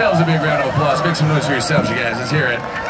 yourselves a big round of applause. Make some noise for yourselves, you guys. Let's hear it.